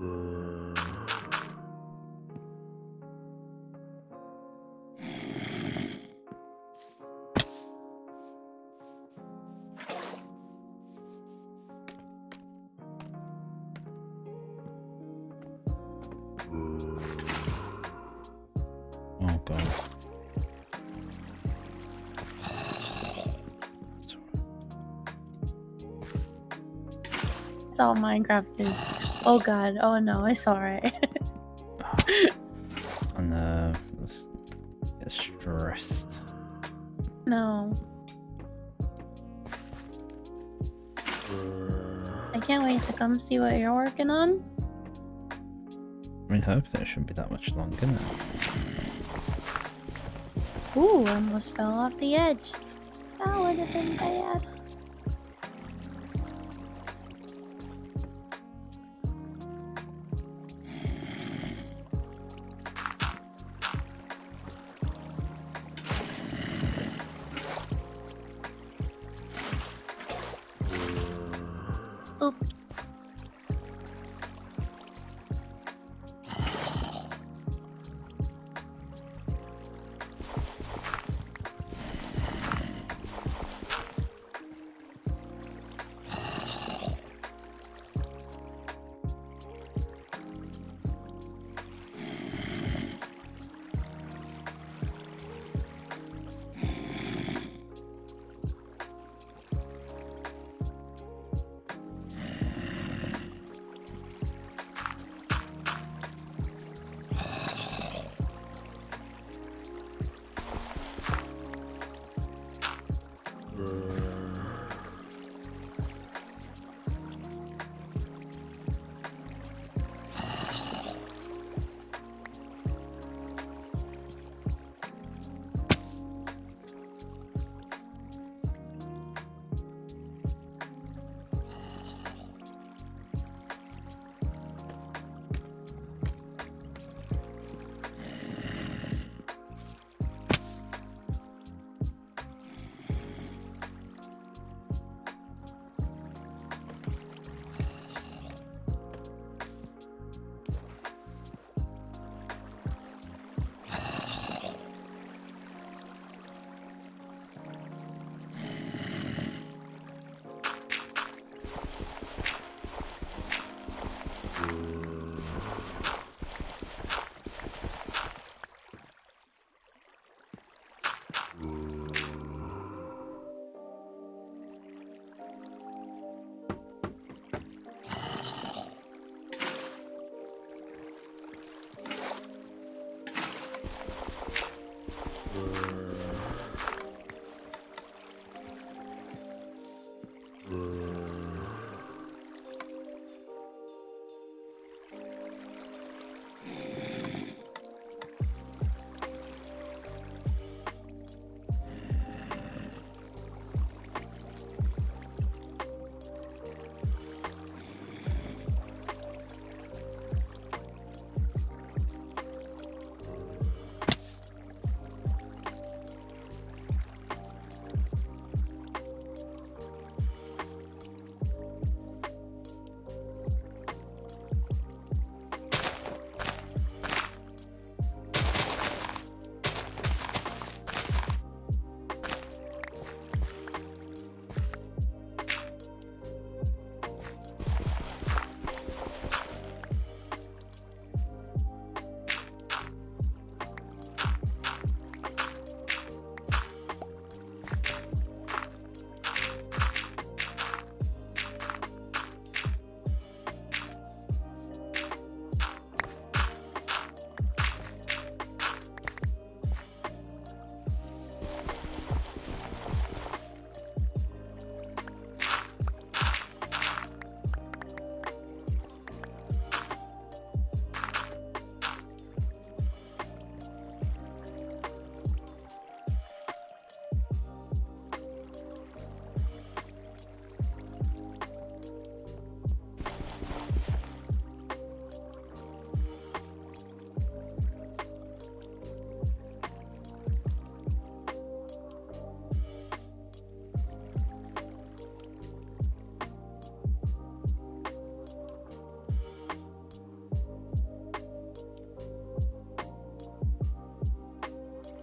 That's all Minecraft is. Oh god, oh no, it's alright. And let's get stressed. No. I can't wait to come see what you're working on. I mean, I hope that it shouldn't be that much longer now. Ooh, almost fell off the edge. That would have been bad.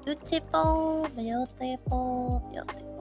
Beautiful, beautiful, beautiful.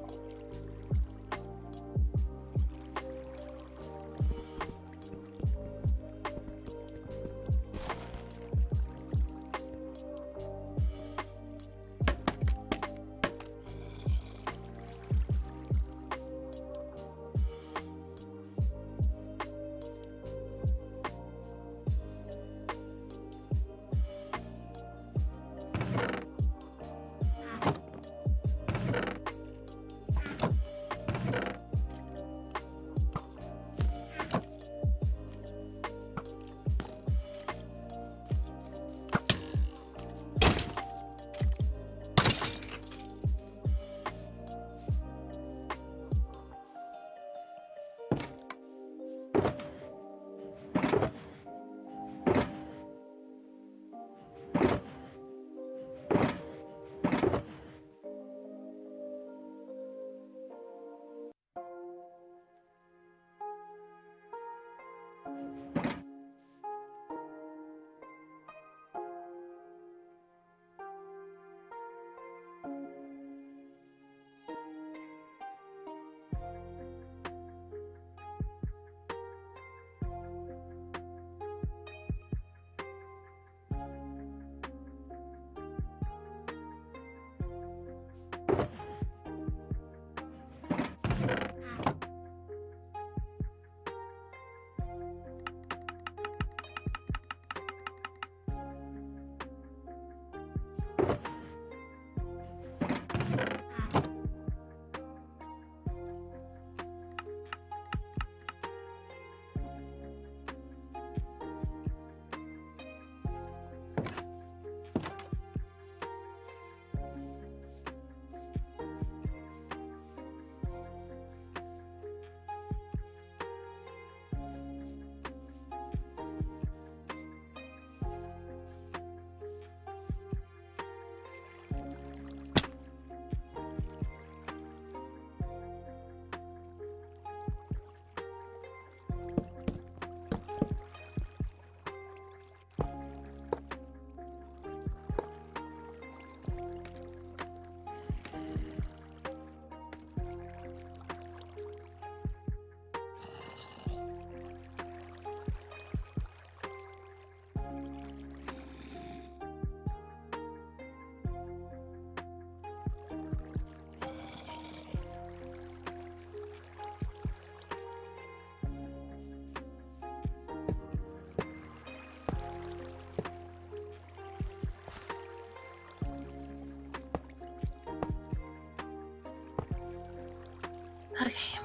Okay,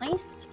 nice.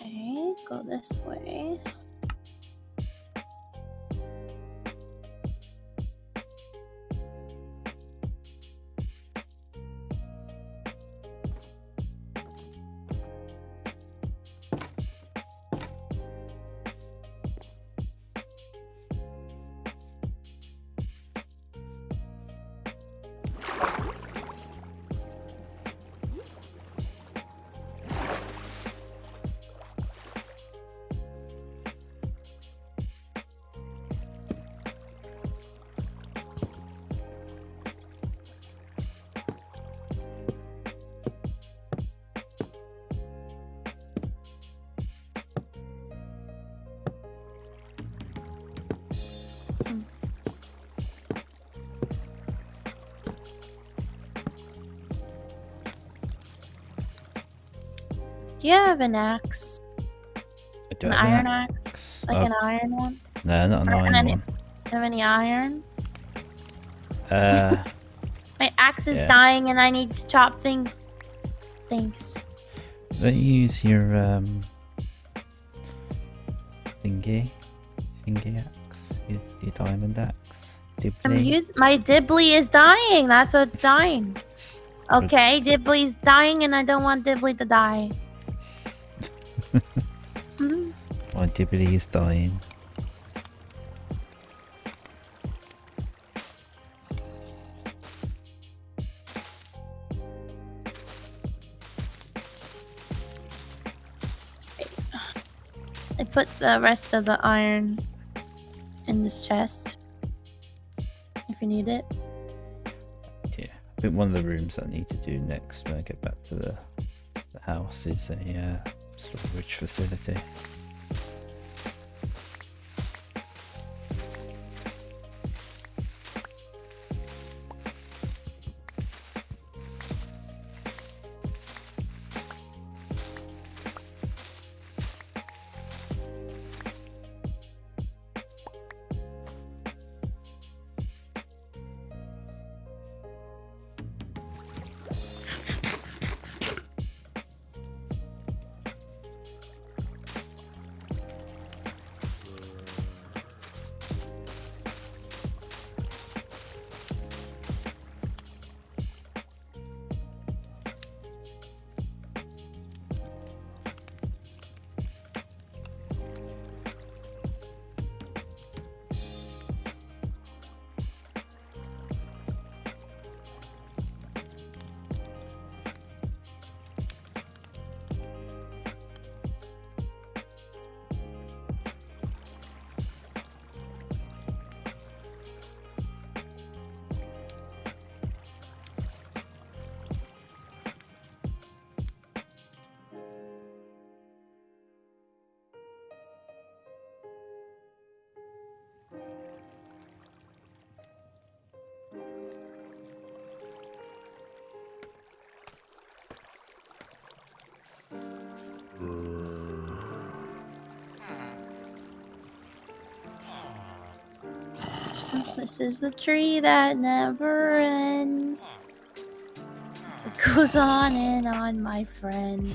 Okay, go this way. Do you have an axe? I do. An iron axe? Like an iron one? No, not an iron one. Do you have any iron? My axe is dying and I need to chop things. Thanks. Don't you use your thingy axe? Your diamond axe? Dibbly? My Dibbly is dying. That's what's dying. Okay, Dibbly's dying and I don't want Dibbly to die. My Dibbly is dying. I put the rest of the iron in this chest if you need it. Yeah, I think one of the rooms I need to do next when I get back to the house is a storage facility. This is the tree that never ends. As it goes on and on, my friend.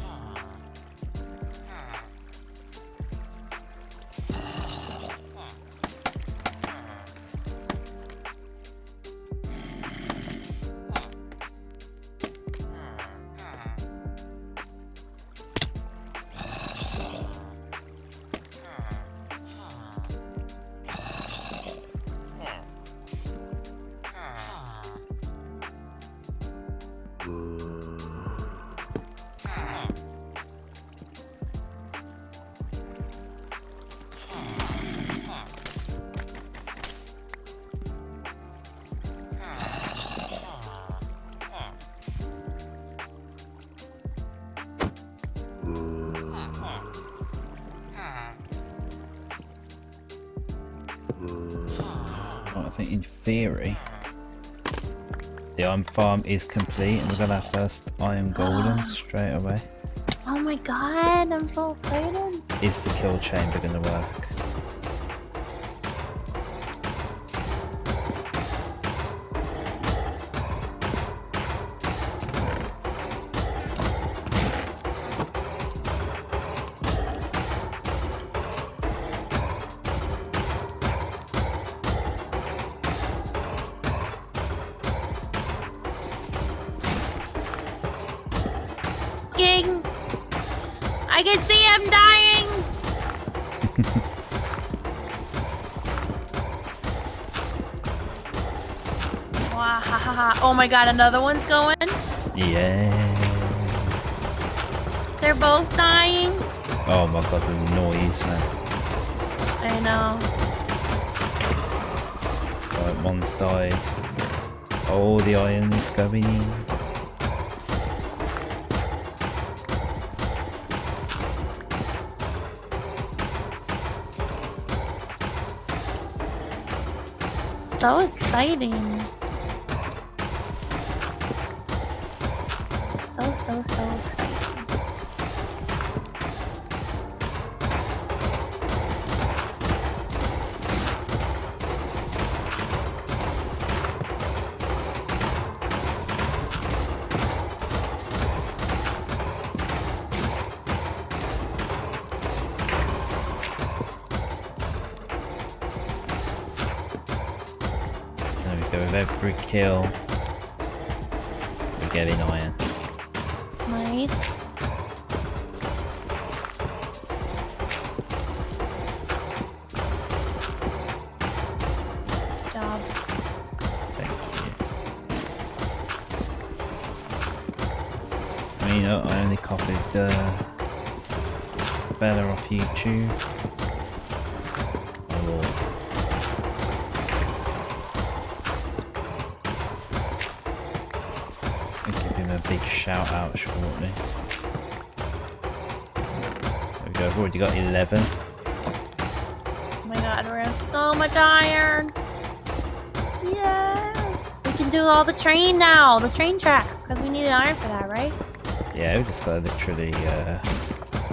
I think in theory The iron farm is complete and we've got our first iron golem straight away. Oh my god, I'm so excited. Is the kill chamber gonna work? I can see him dying! Wow, ha, ha, ha. Oh my god, another one's going? Yeah. They're both dying? Oh my god, the noise, man. I know. Right, one's died. Oh, the iron's going in. So exciting. So exciting. With every kill, we're getting iron. Nice. Good job. Thank you. I mean, I only copied Bella off YouTube. Shout out shortly. There we go, I've already got 11. Oh my god, we have so much iron! Yes! We can do all the train now, the train track, because we needed iron for that, right? Yeah, we just gotta literally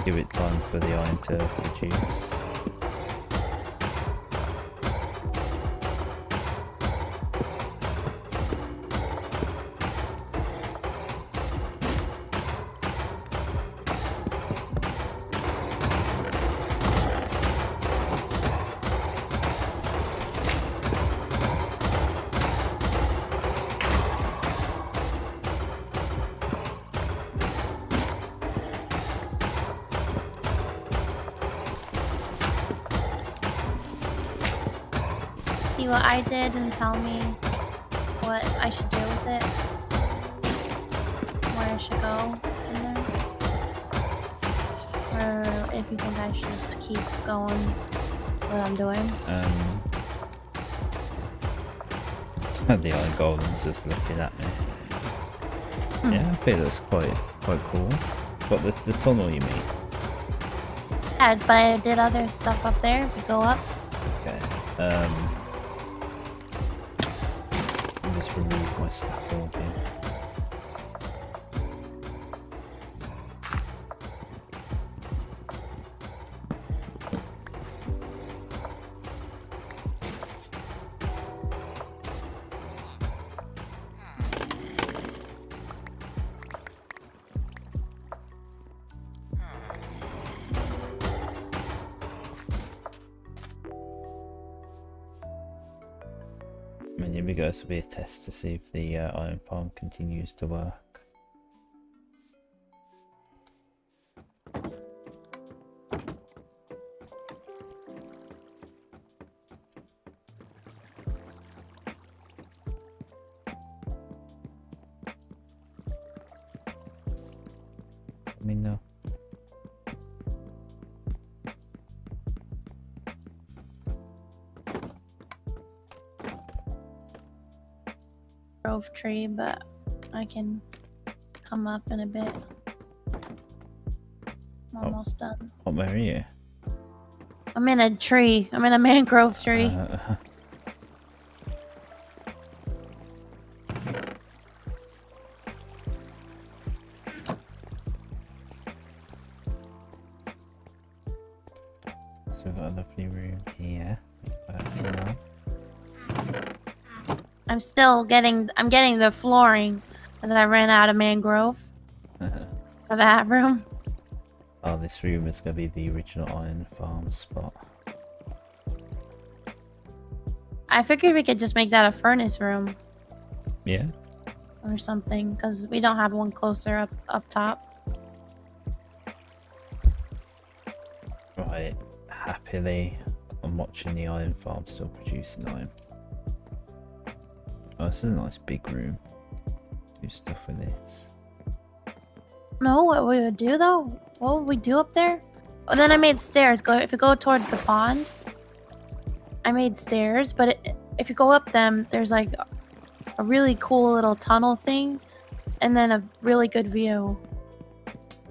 give it time for the iron to produce. See what I did and tell me what I should do with it, where I should go from there, or if you think I should just keep going what I'm doing. The iron golem's just looking at me. Hmm. Yeah, I think that's quite cool. But the tunnel, you mean? Yeah, but I did other stuff up there. If you go up. Okay. Just remove my scaffolding. And here we go, this will be a test to see if the iron farm continues to work. I mean, no. Grove tree, but I can come up in a bit. I'm almost done. What, where are you? I'm in a tree. I'm in a mangrove tree. So we've got a lovely room here. I'm still getting. I'm getting the flooring, because I ran out of mangrove for that room. Oh, this room is gonna be the original iron farm spot. I figured we could just make that a furnace room. Yeah. Or something, because we don't have one closer up top. Right, happily, I'm watching the iron farm still producing iron. Oh, this is a nice big room. Do stuff with this. No, what we would do though? What would we do up there? Oh, then I made stairs. Go if you go towards the pond. I made stairs, but if you go up them, there's like a really cool little tunnel thing, and then a really good view.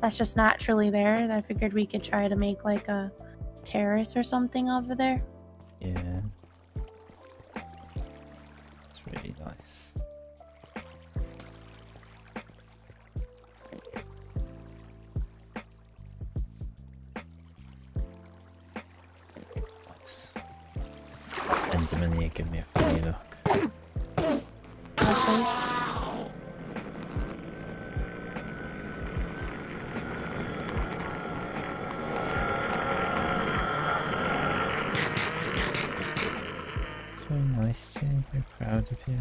That's just naturally there. I figured we could try to make like a terrace or something over there. Yeah. It's really nice. Nice. Enderman here, give me a funny look. Awesome. Nice, Jane. Very proud of you.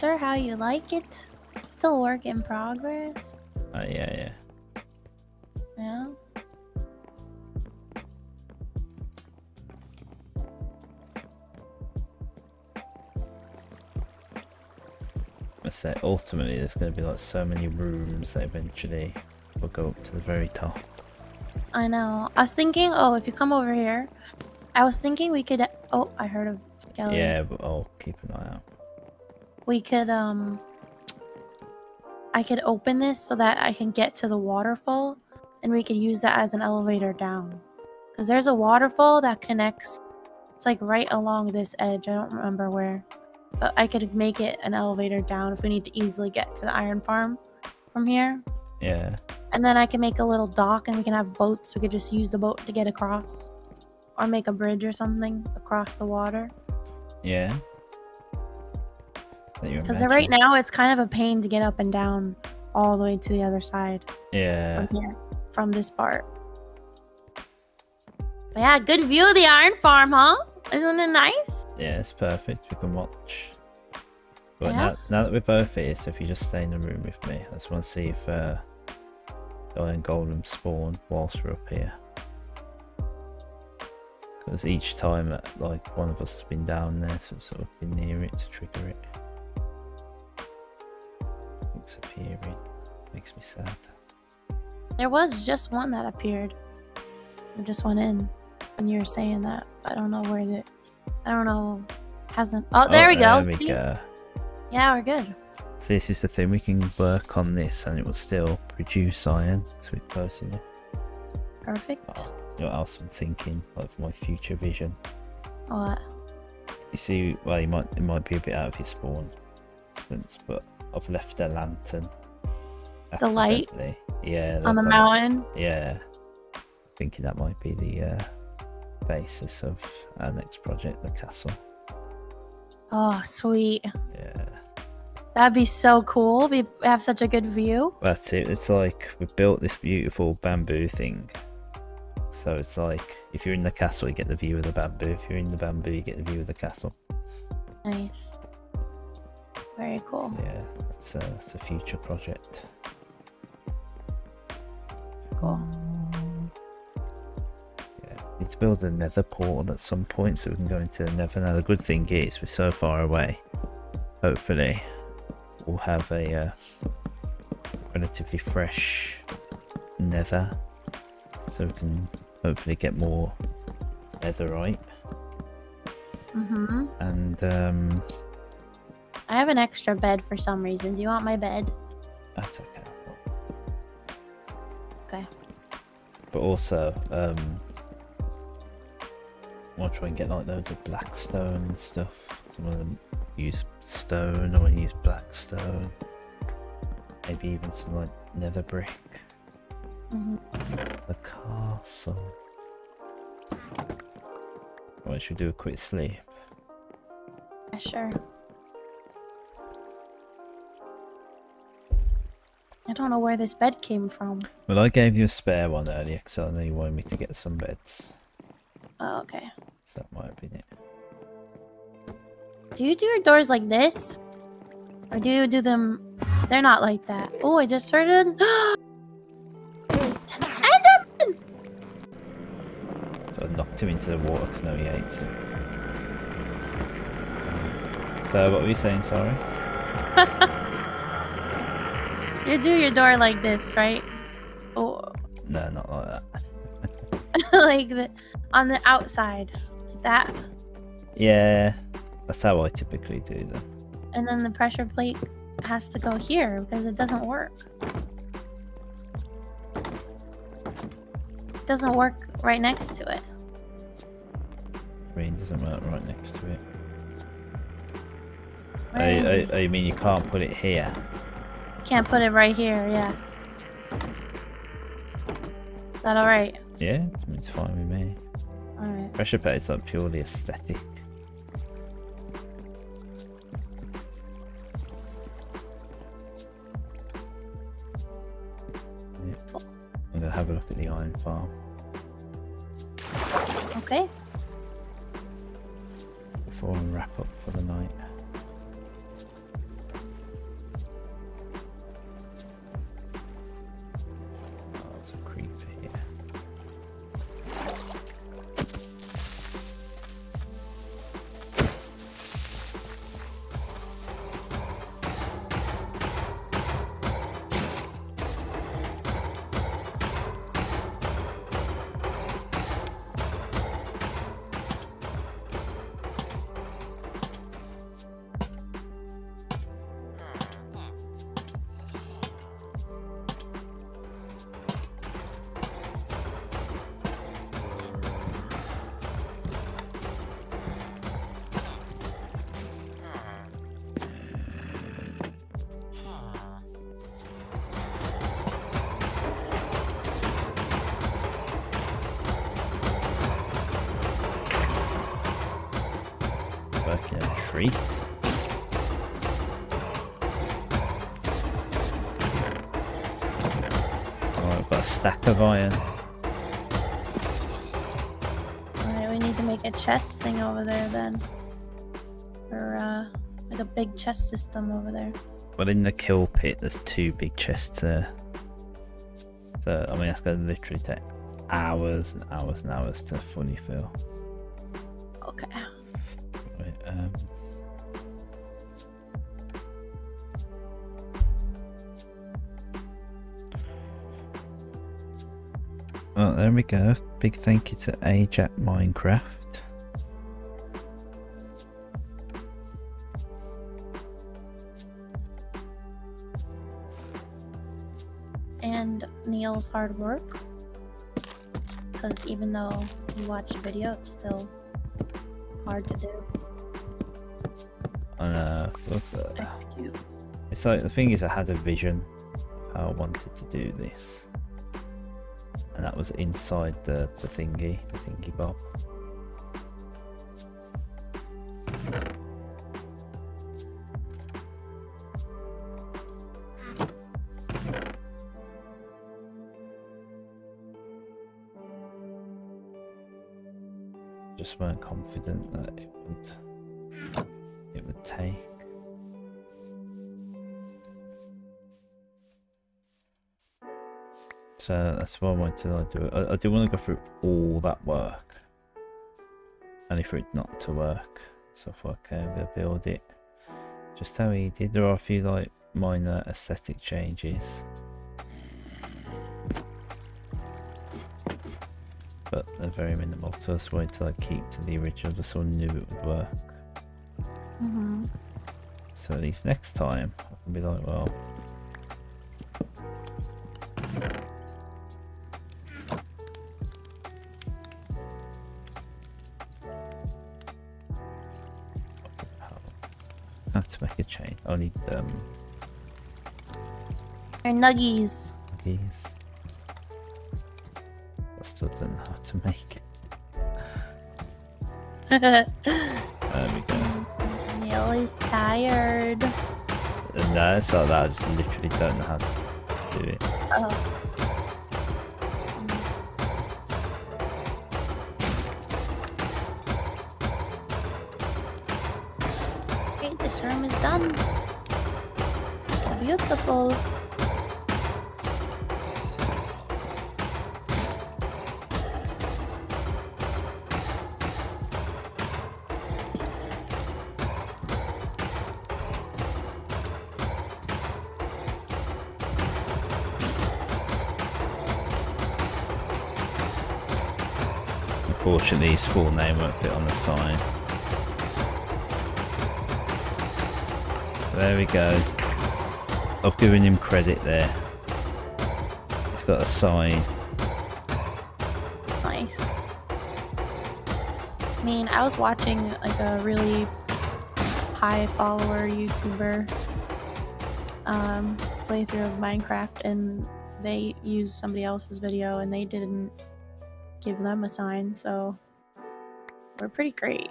Sure, how you like it? Still work in progress. Oh yeah, yeah. Yeah. I say ultimately, there's going to be like so many rooms that eventually will go up to the very top. I know. I was thinking, oh, if you come over here, I was thinking we could. Oh, I heard a skeleton. Yeah, but I'll keep an eye out. We could, I could open this so that I can get to the waterfall, and we could use that as an elevator down. Because there's a waterfall that connects. It's like right along this edge. I don't remember where. But I could make it an elevator down if we need to easily get to the iron farm from here. Yeah. And then I can make a little dock and we can have boats. We could just use the boat to get across. Or make a bridge or something across the water. Yeah. Because right now it's kind of a pain to get up and down all the way to the other side. Yeah. From here. From this part. But yeah, good view of the iron farm, huh? Isn't it nice? Yeah, it's perfect. We can watch. But yeah. now that we're both here, so if you just stay in the room with me, I just want to see if... the iron golem spawn whilst we're up here, because each time like one of us has been down there, so it's sort of been near it to trigger it. It's appearing, makes me sad. There was just one that appeared. There just went in when you were saying that. I don't know where that. I don't know. Hasn't. Oh, there we go. There we go. Yeah, we're good. So this is the thing, we can work on this and it will still produce iron, so we're close enough. Perfect. Oh, you know what else I'm thinking, like for my future vision? What? You see, well, it might be a bit out of his spawn, but I've left a lantern. The light? Yeah. On the mountain? Yeah. Thinking that might be the basis of our next project, the castle. Oh, sweet. Yeah. That'd be so cool. We have such a good view. That's it. It's like we built this beautiful bamboo thing. So it's like if you're in the castle, you get the view of the bamboo. If you're in the bamboo, you get the view of the castle. Nice. Very cool. So yeah, that's a future project. Cool. Yeah, we need to build a nether portal at some point so we can go into the nether. Now the good thing is we're so far away. Hopefully we'll have a relatively fresh nether, so we can hopefully get more netherite. Mm-hmm. And I have an extra bed for some reason. Do you want my bed? That's okay. Okay. But also, I want to try and get like loads of black stone and stuff. Some of them use stone, I want to use black stone. Maybe even some like nether brick. The castle. Well, I should do a quick sleep. Yeah, sure. I don't know where this bed came from. Well, I gave you a spare one earlier because I know you wanted me to get some beds. Oh, okay. So that might have been it. Do you do your doors like this? Or do you do them... They're not like that. Oh, I just heard an... So I knocked him into the water because now he hates him. So, what were you saying, sorry? You do your door like this, right? Oh. No, not like that. Like the... on the outside. Like that. Yeah. That's how I typically do that. And then the pressure plate has to go here because it doesn't work. It doesn't work right next to it. Green doesn't work right next to it. Oh, you mean you can't put it here? Can't put it right here, yeah. Is that alright? Yeah, it's fine with me. Alright. Pressure plate is like purely aesthetic. I'm gonna have a look at the iron farm. Okay. Before I wrap up for the night. Oh, there's a creeper here. Treat. Alright, I've got a stack of iron. Alright, we need to make a chest thing over there then. Or like a big chest system over there. But in the kill pit there's two big chests there. So I mean that's gonna literally take hours and hours and hours to fully fill. Okay. Right, well, there we go. Big thank you to aJackMinecraft. And Neil's hard work. Because even though you watch a video, it's still hard to do. I know. That's cute. It's like, the thing is, I had a vision how I wanted to do this. And that was inside the thingy bob. Just weren't confident that it would take. So that's why I wanted to do it. I do want to go through all that work, only for it not to work. So I thought, okay, I'm gonna build it just how he did. There are a few like minor aesthetic changes, but they're very minimal. So I just wanted to like keep to the original. Just so I knew it would work. So at least next time I can be like, well. I have to make a chain. I need They're nuggies. Nuggies. I still don't know how to make it. There we go. Neely's tired. No, it's not that. I just literally don't know how to do it. Oh. This room is done. It's beautiful. Unfortunately, his full name won't fit on the sign. There he goes. I've given him credit there. He's got a sign. Nice. I mean, I was watching like a really high follower YouTuber playthrough of Minecraft, and they used somebody else's video and they didn't give them a sign, so we're pretty great.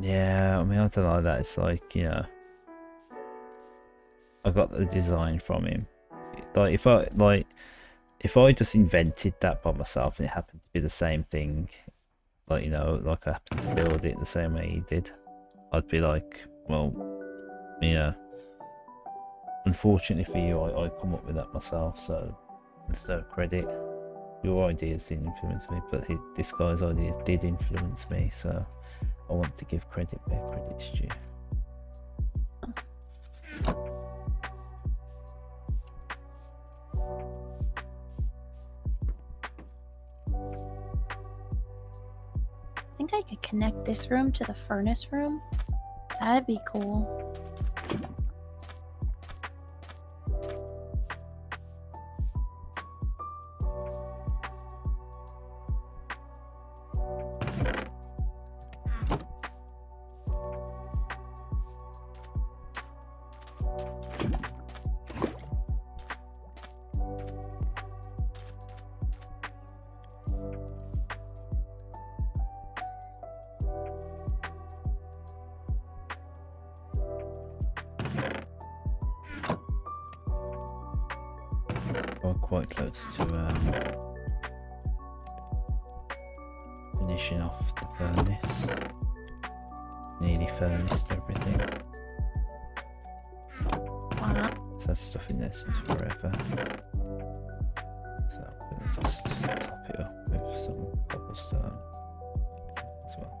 Yeah, I mean, I don't know that. It's like, you know, I got the design from him. Like if I just invented that by myself and it happened to be the same thing, like, you know, like I happened to build it the same way he did, I'd be like, well, yeah, unfortunately for you, I come up with that myself, so it's no credit. Your ideas didn't influence me, but this guy's ideas did influence me, so I want to give credit where credit's due. I think I could connect this room to the furnace room. That'd be cool. Quite close to finishing off the furnace. Nearly furnished everything. Wow. So that's stuff in there since forever. So I'm going to just top it up with some cobblestone as well.